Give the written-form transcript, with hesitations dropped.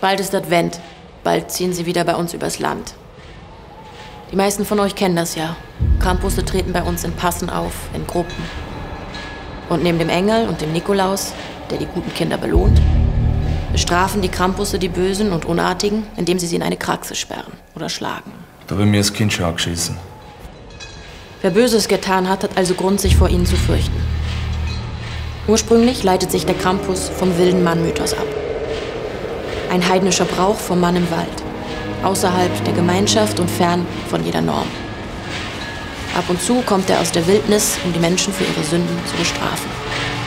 Bald ist Advent. Bald ziehen sie wieder bei uns übers Land. Die meisten von euch kennen das ja. Krampusse treten bei uns in Passen auf, in Gruppen. Und neben dem Engel und dem Nikolaus, der die guten Kinder belohnt, bestrafen die Krampusse die Bösen und Unartigen, indem sie sie in eine Kraxe sperren oder schlagen. Da will mir das Kind schon angeschissen. Wer Böses getan hat, hat also Grund, sich vor ihnen zu fürchten. Ursprünglich leitet sich der Krampus vom wilden Mann-Mythos ab. Ein heidnischer Brauch vom Mann im Wald, außerhalb der Gemeinschaft und fern von jeder Norm. Ab und zu kommt er aus der Wildnis, um die Menschen für ihre Sünden zu bestrafen.